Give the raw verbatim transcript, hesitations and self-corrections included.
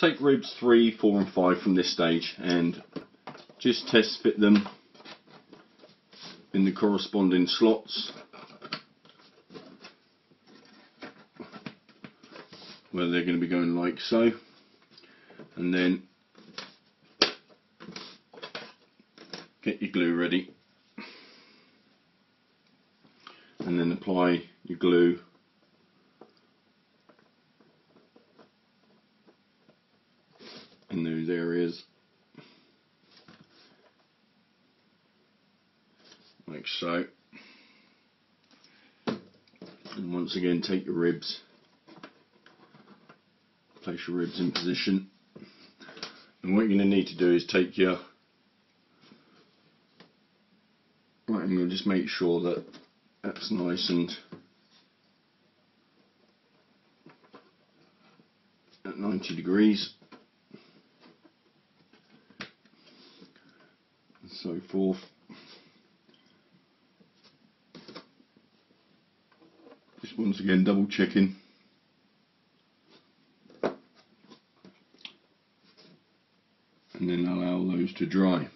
take ribs three, four and five from this stage and just test fit them in the corresponding slots where they're going to be going like so, and then get your glue ready and then apply your glue in those areas like so, and once again take your ribs, place your ribs in position, and what you're going to need to do is take your right angle, just make sure that that's nice and at ninety degrees and so forth. Just once again double checking and then allow those to dry.